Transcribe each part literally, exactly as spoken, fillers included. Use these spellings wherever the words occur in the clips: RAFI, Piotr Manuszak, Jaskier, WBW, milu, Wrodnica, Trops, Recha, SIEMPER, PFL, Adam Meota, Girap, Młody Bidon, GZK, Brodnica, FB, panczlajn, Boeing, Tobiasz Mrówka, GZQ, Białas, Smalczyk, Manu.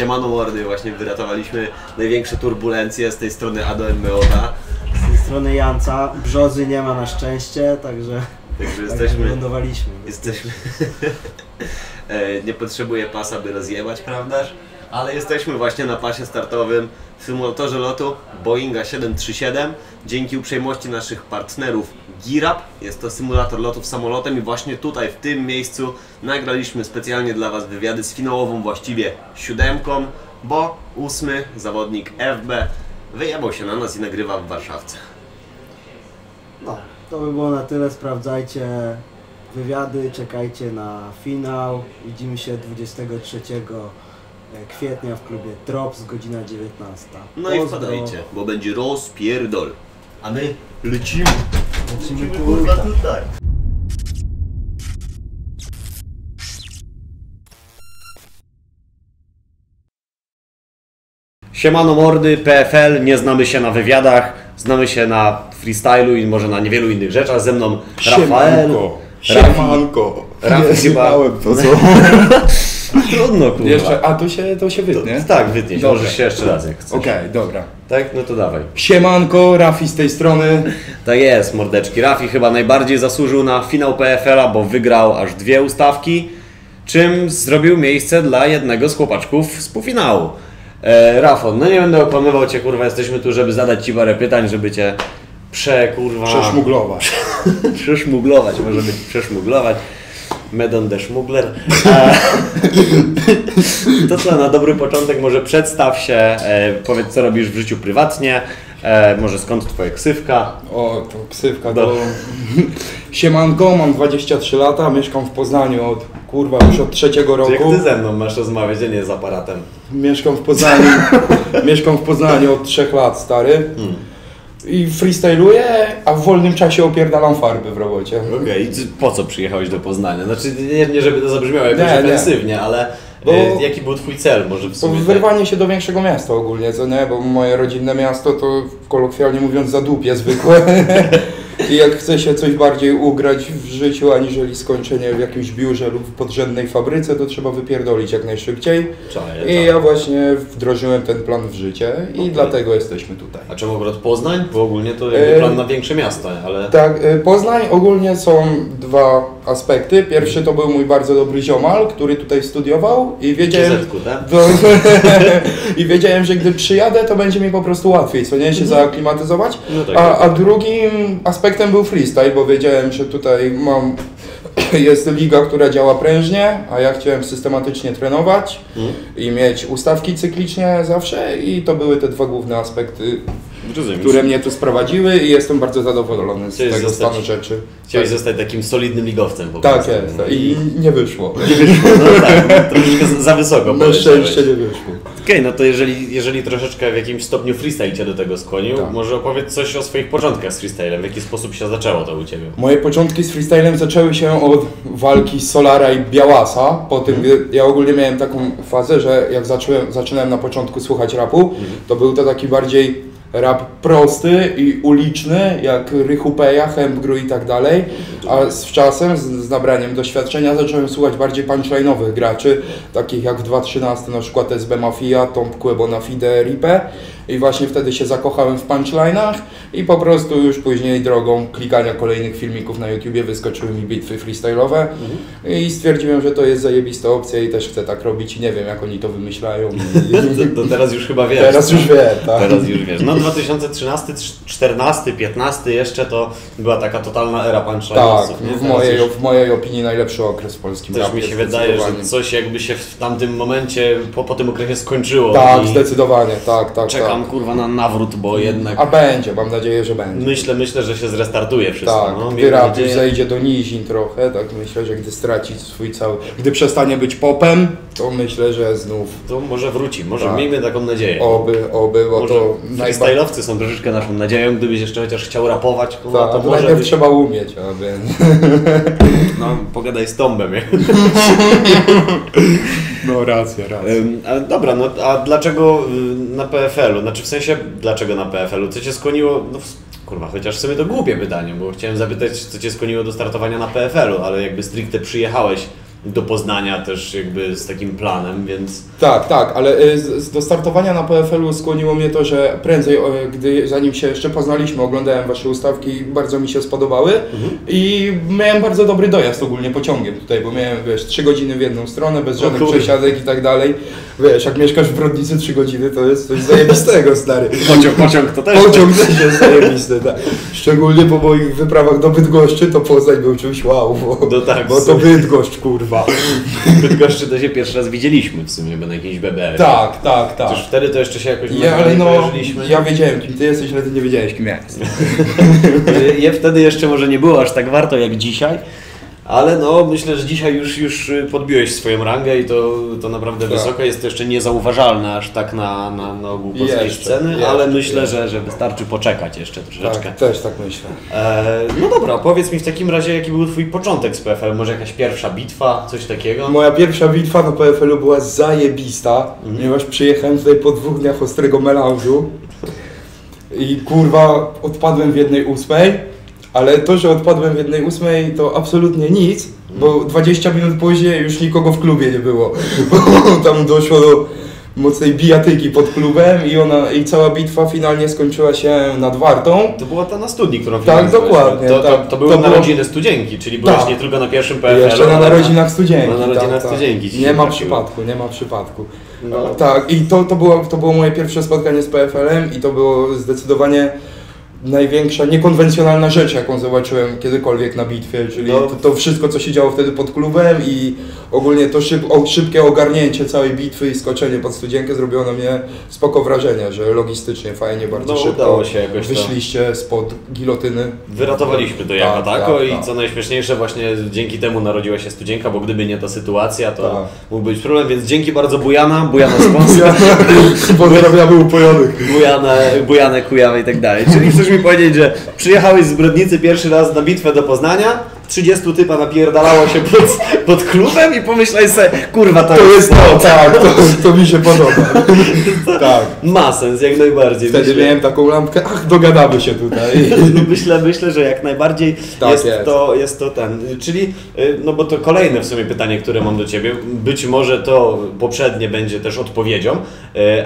Siemano mordy, właśnie wyratowaliśmy największe turbulencje z tej strony Adam Meota. Z tej strony Janca, brzozy nie ma na szczęście, także... Także jesteśmy... wylądowaliśmy. Jesteśmy... nie potrzebuje pasa, by rozjebać, prawdaż? Ale jesteśmy właśnie na pasie startowym w symulatorze lotu Boeinga siedem trzy siedem. Dzięki uprzejmości naszych partnerów Girap. Jest to symulator lotów samolotem i właśnie tutaj, w tym miejscu nagraliśmy specjalnie dla Was wywiady z finałową właściwie siódemką, bo ósmy zawodnik F B wyjebał się na nas i nagrywa w Warszawce. No, to by było na tyle. Sprawdzajcie wywiady, czekajcie na finał. Widzimy się dwudziestego trzeciego kwietnia w klubie Trops, godzina dziewiętnasta. No i wpadajcie, bo będzie rozpierdol. A my lecimy. Lecimy, lecimy kurwa tutaj. Siemano mordy, P F L, nie znamy się na wywiadach, znamy się na freestylu i może na niewielu innych rzeczach. Ze mną Rafael. Siemanko. Rafi chyba... to co? Trudno, kurwa. Jeszcze, a to się, to się wytnie? To, tak, wytnie. Możesz się jeszcze raz, jak chcesz. Okej, okay, dobra. Tak? No to dawaj. Siemanko, Rafi z tej strony. Tak jest, mordeczki. Rafi chyba najbardziej zasłużył na finał P F L-a, bo wygrał aż dwie ustawki, czym zrobił miejsce dla jednego z chłopaczków z półfinału. E, Rafon, no nie będę okłamywał Cię, kurwa, jesteśmy tu, żeby zadać Ci parę pytań, żeby Cię prze, kurwa... Przeszmuglować. Przeszmuglować, może być przeszmuglować. Medon de Schmugler. To co, na dobry początek może przedstaw się, powiedz co robisz w życiu prywatnie, może skąd twoja ksywka? O, to ksywka to... Siemanko, mam dwadzieścia trzy lata, mieszkam w Poznaniu od, kurwa, już od trzeciego roku. Jak ty ze mną masz rozmawiać, a nie z aparatem? Mieszkam w Poznaniu, mieszkam w Poznaniu od trzech lat, stary. Hmm. I freestyluję, a w wolnym czasie opierdalam farby w robocie. Okej, okay. Po co przyjechałeś do Poznania? Znaczy, nie, nie żeby to zabrzmiało jakoś ofensywnie, ale bo, y, jaki był twój cel może w sumie? Wyrwanie się do większego miasta ogólnie, co nie? Bo moje rodzinne miasto to, kolokwialnie mówiąc, zadupie zwykłe. I jak chce się coś bardziej ugrać w życiu, aniżeli skończenie w jakimś biurze lub w podrzędnej fabryce, to trzeba wypierdolić jak najszybciej. Czaję, I ja właśnie wdrożyłem ten plan w życie i okay. Dlatego jesteśmy tutaj. A czemu akurat Poznań? Bo ogólnie to jakby plan na większe miasta, ale... Tak, Poznań ogólnie są dwa aspekty. Pierwszy to był mój bardzo dobry ziomal, który tutaj studiował i wiedziałem... G Z K, tak? Do... I wiedziałem, że gdy przyjadę, to będzie mi po prostu łatwiej, co nie, się zaaklimatyzować. No tak, a, a drugim aspektem był freestyle, bo wiedziałem, że tutaj mam, jest liga, która działa prężnie, a ja chciałem systematycznie trenować hmm. i mieć ustawki cyklicznie zawsze i to były te dwa główne aspekty, Rozumiem. które mnie tu sprowadziły i jestem bardzo zadowolony z Chciałeś tego zostać, stanu rzeczy. Chciałeś tak. zostać takim solidnym ligowcem po prostu. Tak jest, tak. I nie wyszło. Nie wyszło, no tak, troszeczkę za wysoko. Na szczęście nie wyszło. Okej, okay, no to jeżeli, jeżeli troszeczkę w jakimś stopniu freestyle Cię do tego skłonił, tak. może opowiedz coś o swoich początkach z freestylem, w jaki sposób się zaczęło to u Ciebie? Moje początki z freestylem zaczęły się od walki Solara i Białasa, po tym, hmm. ja ogólnie miałem taką fazę, że jak zacząłem, zaczynałem na początku słuchać rapu, hmm. to był to taki bardziej rap prosty i uliczny, jak Rychupeja, Hempgru i tak dalej, a z czasem, z, z nabraniem doświadczenia zacząłem słuchać bardziej punchline'owych graczy, takich jak w dwa tysiące trzynastym na przykład S B Mafia, Tomp Quebo na Fide, Ripe i właśnie wtedy się zakochałem w punchline'ach i po prostu już później drogą klikania kolejnych filmików na YouTubie wyskoczyły mi bitwy freestyle'owe mhm. i stwierdziłem, że to jest zajebista opcja i też chcę tak robić i nie wiem jak oni to wymyślają. To, to teraz już chyba wiesz. Teraz już wiem, tak. Teraz już wiesz. No, dwa tysiące trzynasty, czternasty, piętnasty jeszcze to była taka totalna era punchline'ów. Tak, w mojej, już... w mojej opinii najlepszy okres polski. Też mi się wydaje, że coś jakby się w tamtym momencie, po, po tym okresie skończyło. Tak, i... zdecydowanie, tak, tak. Czekam tak. kurwa na nawrót, bo jednak... A będzie, mam nadzieję, że będzie. Myślę, myślę, że się zrestartuje wszystko. Tak, no, gdy rap już zejdzie do nizin trochę, tak myślę, że gdy straci swój cały... Gdy przestanie być popem, to myślę, że znów... To może wróci, może tak. miejmy taką nadzieję. Oby, oby, bo może... to... Najba... Stylowcy są troszeczkę naszą nadzieją, gdybyś jeszcze chociaż chciał rapować, to, Ta, to może najpierw być... trzeba umieć, aby... No, pogadaj z Tombem. No, racja, racja. A, dobra, no a dlaczego na P F L-u? Znaczy w sensie, dlaczego na P F L-u? Co Cię skłoniło... No, kurwa, chociaż w sumie to głupie pytanie, bo chciałem zapytać, co Cię skłoniło do startowania na P F L-u, ale jakby stricte przyjechałeś do Poznania też jakby z takim planem, więc... Tak, tak, ale do startowania na P F L-u skłoniło mnie to, że prędzej, gdy, zanim się jeszcze poznaliśmy, oglądałem Wasze ustawki i bardzo mi się spodobały mhm. i miałem bardzo dobry dojazd ogólnie pociągiem tutaj, bo miałem, wiesz, trzy godziny w jedną stronę, bez żadnych przesiadek i tak dalej. Wiesz, jak mieszkasz w Wrodnicy trzy godziny, to jest coś zajebistego, stary. Pociąg, pociąg to też. Pociąg też jest zajebisty, tak. Szczególnie po moich wyprawach do Bydgoszczy, to Poznań był czymś wow, bo, no tak, bo to Bydgoszcz, kurwa. Bydgoszczy to się pierwszy raz widzieliśmy w sumie, bo na jakiejś B B R. Tak, tak, tak. Przecież wtedy to jeszcze się jakoś ja, ale no, ja wiedziałem, kim ty jesteś, ale ty nie wiedziałeś, kim ja jestem. Je wtedy jeszcze może nie było aż tak warto jak dzisiaj, ale no myślę, że dzisiaj już, już podbiłeś swoją rangę i to, to naprawdę tak. Wysoka. Jest to jeszcze niezauważalne aż tak na, na, na ogół polskiej sceny, jeszcze, ale myślę, że, że wystarczy poczekać jeszcze troszeczkę. Tak, też tak myślę. E, no dobra, powiedz mi w takim razie, jaki był twój początek z P F L? Może jakaś pierwsza bitwa, coś takiego? Moja pierwsza bitwa na P F L-u była zajebista, mhm. ponieważ przyjechałem tutaj po dwóch dniach ostrego melanżu i kurwa odpadłem w jednej ósmej. Ale to, że odpadłem w jednej ósmej, to absolutnie nic, bo dwadzieścia minut później już nikogo w klubie nie było. Tam doszło do mocnej bijatyki pod klubem i ona i cała bitwa finalnie skończyła się nad Wartą. To była ta na studni, którą finalizowałeś. Tak, dokładnie. To, tak, to, to były to narodziny było... studzienki, czyli byłeś tak. nie tylko na pierwszym P F L-u. Jeszcze na narodzinach studzienki. Na narodzinach tak, studzienki. Tak. Nie ma przypadku, nie ma przypadku. No. Tak, i to, to, było, to było moje pierwsze spotkanie z P F L-em i to było zdecydowanie największa niekonwencjonalna rzecz, jaką zobaczyłem kiedykolwiek na bitwie, czyli no. to, to wszystko, co się działo wtedy pod klubem i ogólnie to szyb, o, szybkie ogarnięcie całej bitwy i skoczenie pod studzienkę zrobiło na mnie spoko wrażenie, że logistycznie fajnie, bardzo no, szybko udało się jakoś wyszliście to... spod gilotyny. Wyratowaliśmy to jako tako tak, tak, tak. i co najśmieszniejsze, właśnie dzięki temu narodziła się studzienka, bo gdyby nie ta sytuacja, to tak. mógł być problem, więc dzięki bardzo Bujana, Bujana sponsor. Pozdrawiamy upojonych. Bujana, Bujana, Kujawy i tak dalej. Czyli mi powiedzieć, że przyjechałeś z Brodnicy pierwszy raz na bitwę do Poznania, trzydziestu typa napierdalało się pod, pod klubem i pomyślałeś sobie, kurwa, to, to jest to, tak, to, to mi się podoba. Tak. Ma sens, jak najbardziej. Wtedy myślę, miałem taką lampkę, ach, dogadamy się tutaj. Myślę, myślę, że jak najbardziej tak jest, jest. To, jest to ten, czyli, no bo to kolejne w sumie pytanie, które mam do Ciebie, być może to poprzednie będzie też odpowiedzią,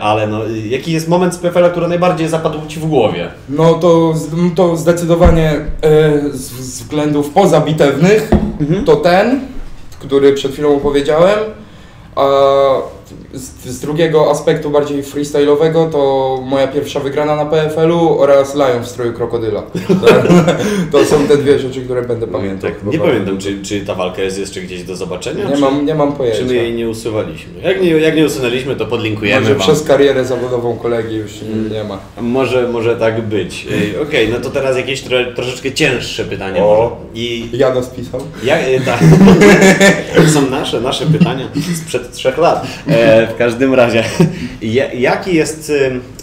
ale no, jaki jest moment z P F L-a, który najbardziej zapadł Ci w głowie? No to, to zdecydowanie z względów poza bitewnych, mhm. to ten, który przed chwilą opowiedziałem, a z, z drugiego aspektu bardziej freestyle'owego to moja pierwsza wygrana na P F L-u oraz Lion w stroju krokodyla. To są te dwie rzeczy, które będę pamiętał. Tak, nie pamiętam, czy, czy ta walka jest jeszcze gdzieś do zobaczenia? Nie, czy, mam, nie mam pojęcia. Czy my jej nie usuwaliśmy? Jak nie, jak nie usunęliśmy, to podlinkujemy Może wam. Przez karierę zawodową kolegi już hmm. nie ma. Może, może tak być. Okej, okay, no to teraz jakieś tro, troszeczkę cięższe pytanie. O, I... ja nas pisał. Ja, tak. To są nasze, nasze pytania sprzed trzech lat. W każdym razie, jaki jest,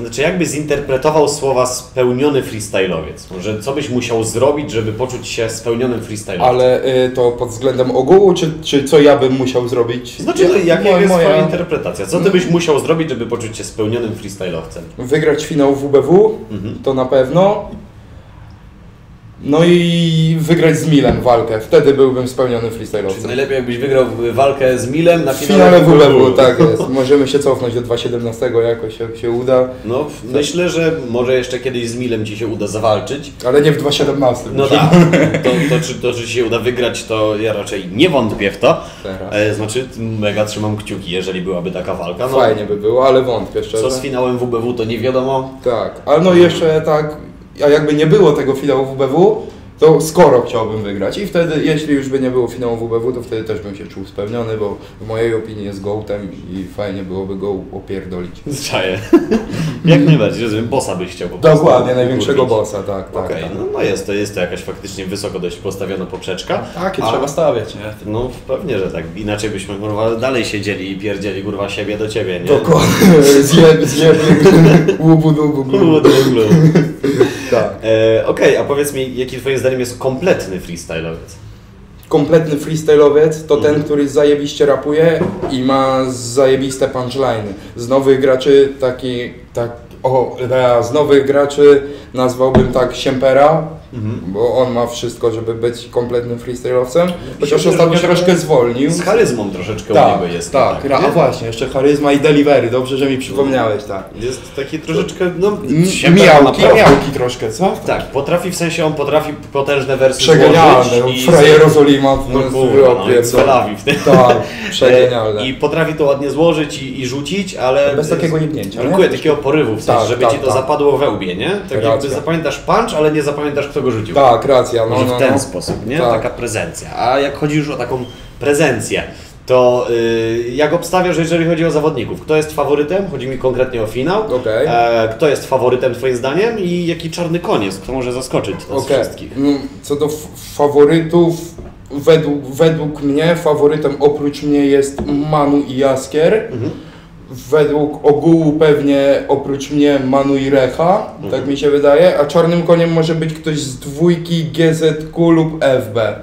znaczy jakby zinterpretował słowa spełniony freestyle'owiec? Może co byś musiał zrobić, żeby poczuć się spełnionym freestyle'owcem? Ale to pod względem ogółu, czy, czy co ja bym musiał zrobić? Znaczy, ja, jaka moja, jest moja interpretacja? Co ty byś musiał zrobić, żeby poczuć się spełnionym freestyle'owcem? Wygrać finał W B W, mhm. to na pewno. No i wygrać z Milem walkę, wtedy byłbym spełniony freestyle'owcem. Najlepiej jakbyś wygrał walkę z Milem na finale W B W. Tak jest, możemy się cofnąć do dwa tysiące siedemnastego jakoś, jak się uda. No tak. Myślę, że może jeszcze kiedyś z Milem Ci się uda zawalczyć. Ale nie w dwa tysiące siedemnastym. No tak, to, to, czy, to czy się uda wygrać, to ja raczej nie wątpię w to. Teraz. Znaczy mega trzymam kciuki, jeżeli byłaby taka walka. No, fajnie by było, ale wątpię szczerze. Co z finałem W B W to nie wiadomo. Tak, ale no jeszcze tak... A jakby nie było tego finału W B W, to skoro chciałbym wygrać i wtedy, jeśli już by nie było finału W B W, to wtedy też bym się czuł spełniony, bo w mojej opinii jest gołtem i fajnie byłoby go opierdolić. Zczaję. Jak najbardziej, rozumiem, bossa byś chciał po prostu. Dokładnie, największego bossa, tak, tak. Okej, okay, tak. No, no jest, to, jest to jakaś faktycznie wysoko dość postawiona poprzeczka. Tak, i ale... trzeba stawiać, nie? No pewnie, że tak, inaczej byśmy kurwa dalej siedzieli i pierdzieli kurwa siebie do ciebie, nie? Dokładnie, zjeb, zjeb, łubu, dubu, glubu. Tak. E, Okej, okay, a powiedz mi, jaki twoim zdaniem jest kompletny freestyle'owiec? Kompletny freestyle'owiec to mm. ten, który zajebiście rapuje i ma zajebiste punchline'y. Z nowych graczy taki, tak, o, z nowych graczy nazwałbym tak Siempera, Mhm. Bo on ma wszystko, żeby być kompletnym freestyle'owcem, chociaż ostatnio troszkę zwolnił. Z charyzmą troszeczkę tak, u niego jest. Tak, tak, a właśnie, jeszcze charyzma i delivery, dobrze, że mi przypomniałeś, tak. Jest taki troszeczkę, no... Miałki, miałki troszkę, co? Tak, potrafi, w sensie on potrafi potężne wersy przegenialne, złożyć. Przegenialne, Fra Jerozolima, no kurwa, tak, przegenialne. I potrafi to ładnie złożyć i, i rzucić, ale... Bez takiego niepnięcia. Brakuje takiego porywu, w sensie, tak, żeby tak, ci to tak. zapadło we łbie, nie? Tak jakby zapamiętasz punch, ale nie zapamiętasz, kto go rzucił. Tak, racja. Może no, no, w ten no. sposób, nie? Tak. Taka prezencja. A jak chodzi już o taką prezencję, to yy, jak obstawiasz, jeżeli chodzi o zawodników, kto jest faworytem? Chodzi mi konkretnie o finał. Okay. E, kto jest faworytem twoim zdaniem i jaki czarny koniec, kto może zaskoczyć nas okay. wszystkich? Co do faworytów, według, według mnie faworytem oprócz mnie jest Manu i Jaskier. Mhm. Według ogółu pewnie oprócz mnie Manu i Recha, mhm. tak mi się wydaje, a czarnym koniem może być ktoś z dwójki G Z Q lub F B.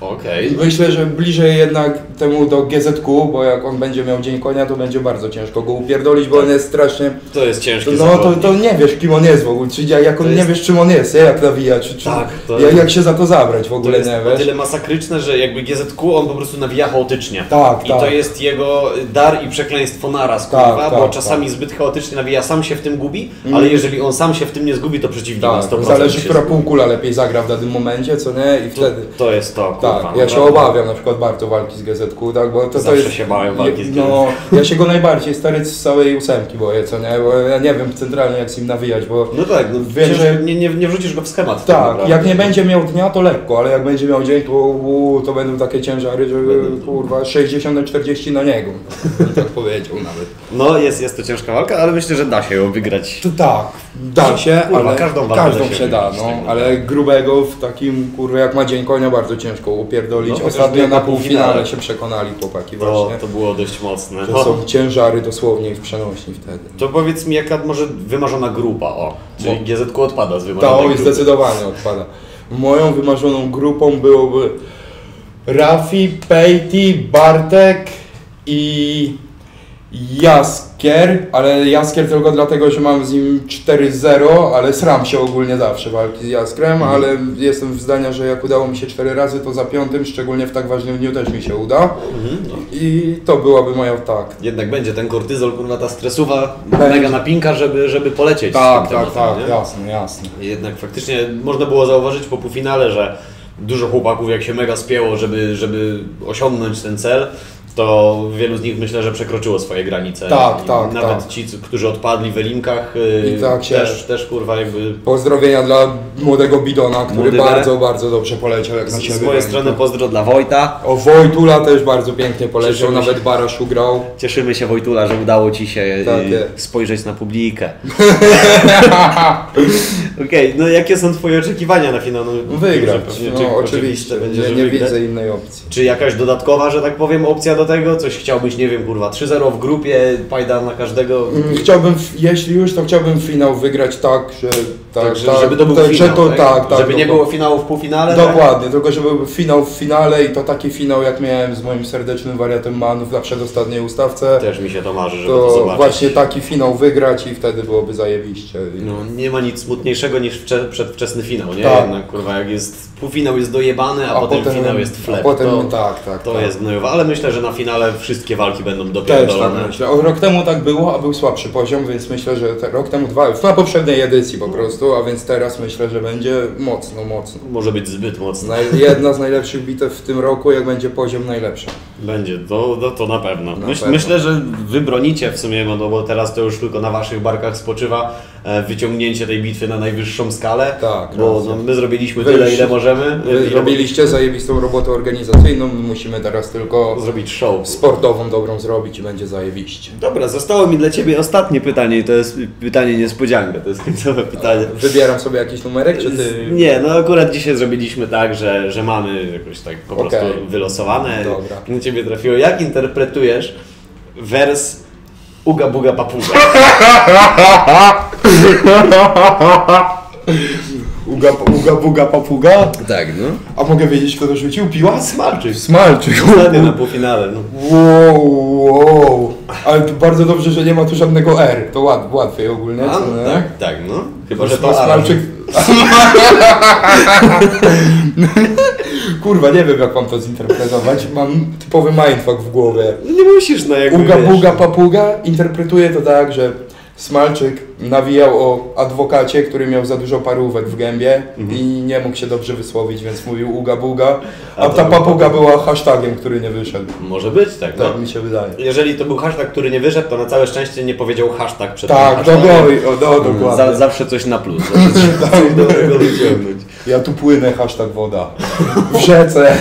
Okay. Myślę, że bliżej jednak temu do G Z Q, bo jak on będzie miał dzień konia, to będzie bardzo ciężko go upierdolić, bo tak. on jest strasznie... To jest ciężkie. No to, to nie wiesz, kim on jest w ogóle, czy jak on jest... nie wiesz, czym on jest, jak nawija, czy, czy tak, to jak, jest... jak się za to zabrać w ogóle, nie wiesz. To jest o tyle masakryczne, że jakby G Z Q on po prostu nawija chaotycznie. Tak, I tak. to jest jego dar i przekleństwo naraz, kurwa, tak, bo tak, czasami tak. zbyt chaotycznie nawija, sam się w tym gubi, mm. ale jeżeli on sam się w tym nie zgubi, to przeciwnik tak, na sto procent zależy, która zgubi. Półkula lepiej zagra w danym momencie, co nie, i wtedy... To, to jest to, tak. Ja się obawiam na przykład bardzo walki z G Z Q, tak, bo to, to zawsze jest, się bałem walki z G Z Q. No, ja się go najbardziej stary z całej ósemki boję, co nie, bo ja nie wiem centralnie jak z nim nawijać, bo... No tak, no, wiem, że nie, nie, nie wrzucisz go w schemat. Tak, tak jak nie będzie miał dnia to lekko, ale jak będzie miał dzień to, u, to będą takie ciężary, że kurwa sześćdziesiąt na czterdzieści na niego, tak powiedział nawet. No jest, jest to ciężka walka, ale myślę, że da się ją wygrać. To tak, da się, kurwa, ale każdą, każdą się, się da, no, tego, ale tak. grubego w takim, kurwa, jak ma dzień konia bardzo ciężko upierdolić. No, ostatnio na półfinale się przekonali chłopaki to, właśnie. To było dość mocne. To są ciężary dosłownie w przenośni wtedy. To powiedz mi, jaka może wymarzona grupa, o, czyli Bo... G Z Q odpada z wymarzonej grupy. To zdecydowanie odpada. Moją wymarzoną grupą byłoby Rafi, Pejti, Bartek i Jaskier, ale Jaskier tylko dlatego, że mam z nim cztery zero, ale sram się ogólnie zawsze walki z Jaskrem, mhm. ale jestem zdania, że jak udało mi się cztery razy, to za piątym, szczególnie w tak ważnym dniu też mi się uda. Mhm, no. I to byłaby moja tak. Jednak będzie ten kortyzol, kurwa, ta stresuwa, będzie. Mega napinka, żeby, żeby polecieć. Tak, tak, tematem, tak, nie? Jasne, jasne. Jednak faktycznie można było zauważyć po półfinale, że dużo chłopaków jak się mega spięło, żeby, żeby osiągnąć ten cel, to wielu z nich myślę, że przekroczyło swoje granice. Tak, I tak, Nawet tak. ci, którzy odpadli w elinkach, yy, tak się... też, też kurwa jakby... Pozdrowienia dla młodego Bidona, który Młody bardzo, bardzo dobrze poleciał. Jak z, na siebie z mojej strony pozdro dla Wojta. O, Wojtula też bardzo pięknie poleciał, cieszymy nawet się... Barasz ugrał. Cieszymy się, Wojtula, że udało ci się tak, yy, spojrzeć na publikę. Okej, okay, no jakie są twoje oczekiwania na finał? No, wygrać, pewnie, no, oczywiście, oczywiście. Będzie, nie, nie widzę innej opcji. Czy jakaś dodatkowa, że tak powiem, opcja do Do tego? Coś chciałbyś, nie wiem, kurwa, trzy zero w grupie, pajda na każdego? Chciałbym, jeśli już, to chciałbym finał wygrać tak, że... Tak, tak, że, tak żeby to był tak, finał, że to, tak? Tak, tak, żeby to, nie było finału w półfinale? Dokładnie, tak? Tylko żeby był finał w finale i to taki finał, jak miałem z moim serdecznym wariatem Manów na przedostatniej ustawce. Też mi się to marzy, żeby to, to zobaczyć. Właśnie taki finał wygrać i wtedy byłoby zajebiście. No, nie ma nic smutniejszego niż wcze, przedwczesny finał, nie? Tak. Jednak, kurwa, jak jest półfinał jest dojebany, a, a potem, potem finał jest flep. Potem, to, tak, tak. To tak. jest gnojowa, ale myślę, że na finale wszystkie walki będą dopierdolone. Też tak myślę. O, rok temu tak było, a był słabszy poziom, więc myślę, że te, rok temu dwa, na poprzedniej edycji po prostu. A więc teraz myślę, że będzie mocno, mocno. Może być zbyt mocno. Jedna z najlepszych bitew w tym roku, jak będzie poziom najlepszy. Będzie, to, to, to na pewno. Na Myś, pewno. Myślę, że wy bronicie w sumie, no bo teraz to już tylko na waszych barkach spoczywa wyciągnięcie tej bitwy na najwyższą skalę. Tak. Bo no, my zrobiliśmy wy tyle, już, ile możemy. Wy zrobiliście zajebistą robotę organizacyjną, my musimy teraz tylko zrobić show. Sportową dobrą zrobić i będzie zajebiście. Dobra, zostało mi dla ciebie ostatnie pytanie i to jest pytanie niespodzianka, to jest końcowe pytanie. Wybieram sobie jakiś numerek, czy ty... Nie, no akurat dzisiaj zrobiliśmy tak, że, że mamy jakoś tak po okay. prostu wylosowane. Dobra. Na ciebie trafiło. Jak interpretujesz wers Uga Buga Papuga? Uga, uga Buga Papuga? Tak, no. A mogę wiedzieć, kto to rzucił? Piła? Smalczyk. Smalczyk. Ostatnio na półfinale, no. Wow, wow. Ale tu bardzo dobrze, że nie ma tu żadnego R. To łat, łatwiej ogólnie. A, no, tak, tak, no. Chyba, że to Smalczyk... Kurwa, nie wiem jak mam to zinterpretować. Mam typowy mindfuck w głowie. Nie musisz, na jak Uga, wiesz. Buga, papuga. Interpretuję to tak, że Smalczyk nawijał o adwokacie, który miał za dużo parówek w gębie mhm. i nie mógł się dobrze wysłowić, więc mówił uga buga, a, a ta papuga był... była hashtagiem, który nie wyszedł. Może być, tak. Tak no. mi się wydaje. Jeżeli to był hashtag, który nie wyszedł, to na całe szczęście nie powiedział hashtag przed tak, tym hashtagiem. Tak, do góry, dokładnie. Zawsze coś na plus. Zawsze coś tak, do tego wyciągnąć. Ja tu płynę, hashtag woda. W rzece.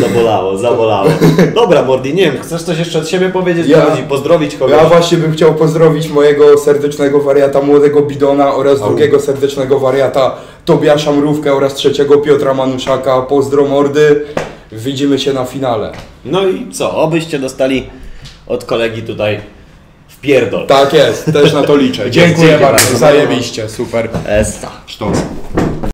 Zabolało, zabolało. Dobra, Mordi, nie wiem, chcesz coś jeszcze od siebie powiedzieć? Ja, pozdrowić kogoś? Ja właśnie bym chciał pozdrowić mojego serdecznego wariata Młodego Bidona oraz Au. drugiego serdecznego wariata Tobiasza Mrówkę oraz trzeciego Piotra Manuszaka. Pozdro mordy. Widzimy się na finale. No i co? Obyście dostali od kolegi tutaj wpierdol. Tak jest, też na to liczę. Dziękuję bardzo, zajebiście, super. Essa. Sztos.